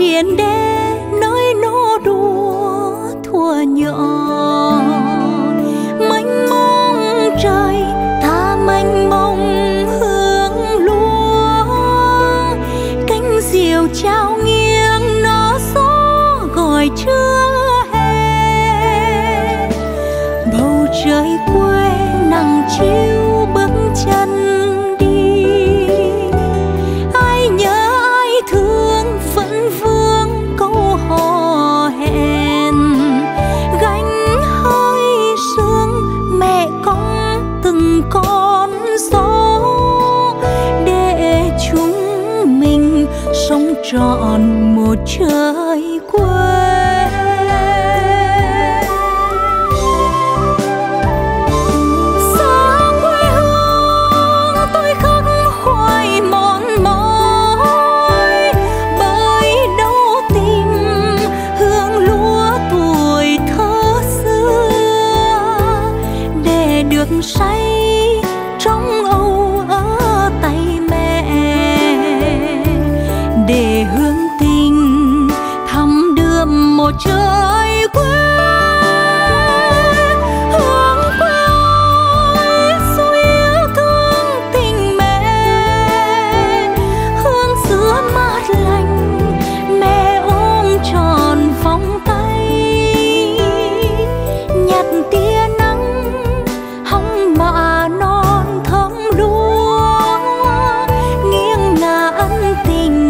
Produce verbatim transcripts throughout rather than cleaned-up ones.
triền đê nơi nó đùa thuở nhỏ, mênh mông trời tha mênh mông hướng lúa, cánh diều trao nghiêng nó gió gọi chưa hè, bầu trời quê nắng chiều bước chân. Trọn một trời quê, xa quê hương tôi khắc khoải mòn mỏi, bởi đâu tìm hương lúa tuổi thơ xưa, để được say trong âu ở tay mẹ, để hương tình thắm đượm một trời quê. Hương quê ơi dù yêu thương tình mẹ, hương sữa mát lành mẹ ôm tròn vòng tay, nhặt tia nắng hóng mạ non thấm lúa, nghiêng ngả ân tình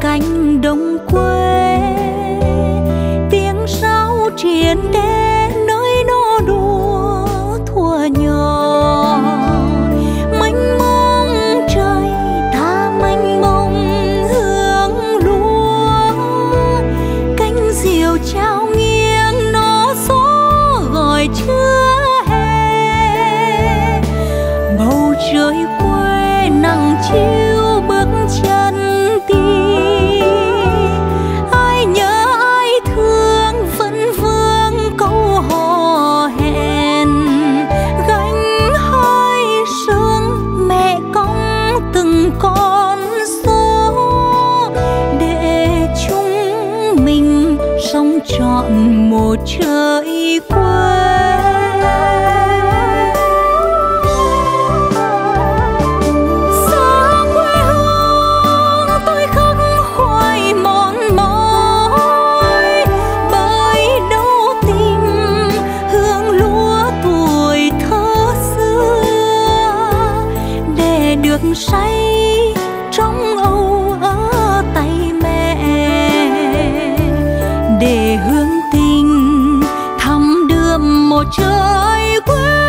cánh đồng quê, tiếng sáo triền đê nơi nó đùa thuở nhỏ, mênh mông trời tha mênh mông hướng lúa, cánh diều trao nghiêng nó gió gọi chưa hè, bầu trời quê nắng chiều bước chân đi. Chọn một trời quê, xa quê hương tôi khắc khoải mòn mỏi, bởi đâu tìm hương lúa tuổi thơ xưa, để được say trong âu ở tay mẹ, để hương tình thắm đượm một trời quê.